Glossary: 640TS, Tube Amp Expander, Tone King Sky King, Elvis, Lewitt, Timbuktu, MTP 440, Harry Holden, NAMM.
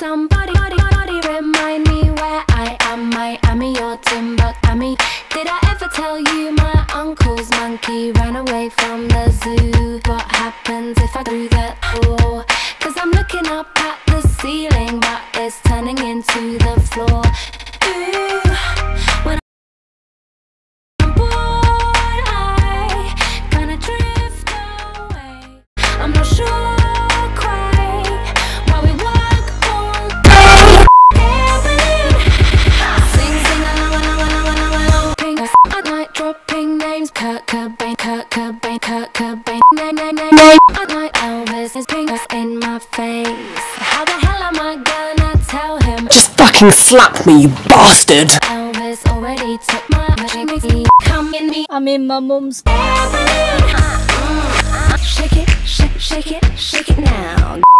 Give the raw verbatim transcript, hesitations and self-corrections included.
Somebody, somebody remind me where I am. Miami or Timbuktu. Did I ever tell you my uncle's monkey ran away from the zoo? What happens if I do that? Oh, cause I'm looking up at the ceiling, but it's turning into the floor. Ooh, when I'm bored, I kinda drift away. I'm not sure. Elvis is pink in my face. How the hell am I gonna tell him? Just fucking slap me, you bastard! Elvis already took my virginity. Come in me, I'm in my mum's. Shake it, shake, shake it, shake it now.